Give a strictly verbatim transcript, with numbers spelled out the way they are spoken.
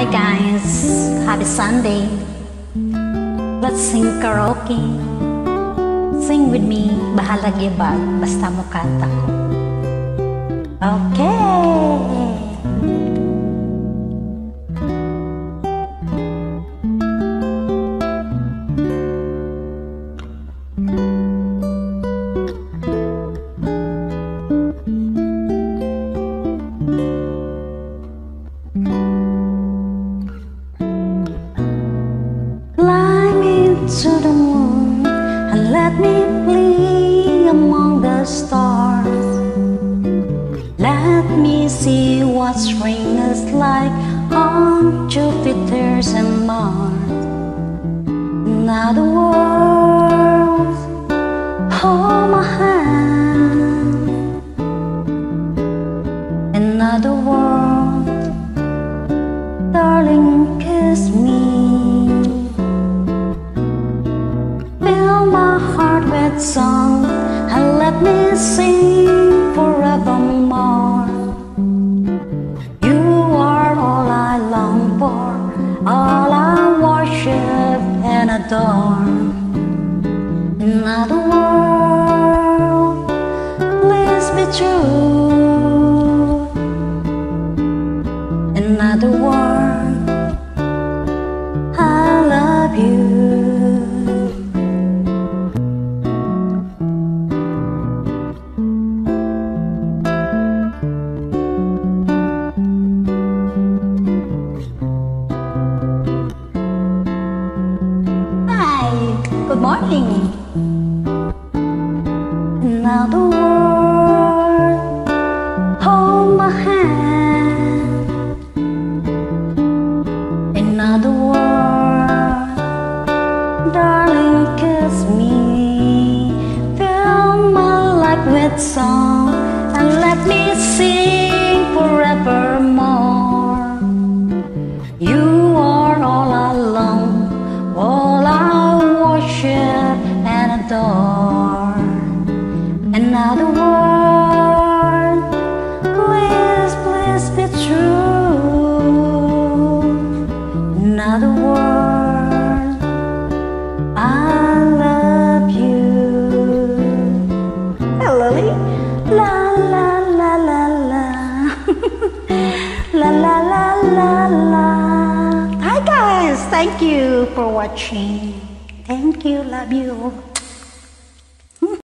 Hi guys, happy Sunday. Let's sing karaoke. Sing with me, Bahalag Ibag, Basta Mo Kanta Ko. Okay. To the moon and let me play among the stars. Let me see what spring is like on Jupiter's and Mars. Now the world, hold my hand. Another world, darling, kiss me. Song and let me sing forevermore. You are all I long for, all I worship and adore. Another world, please be true. Another world, I love you. Good morning. Now the world, hold my hand. Another world, darling, kiss me. Fill my life with song and let me sing forevermore. You are all I long, all I and adore. Another world, please, please be true. Another world, I love you. Hey Lily, la la la la la. La la la la la. Hi guys, thank you for watching. Thank you, love you.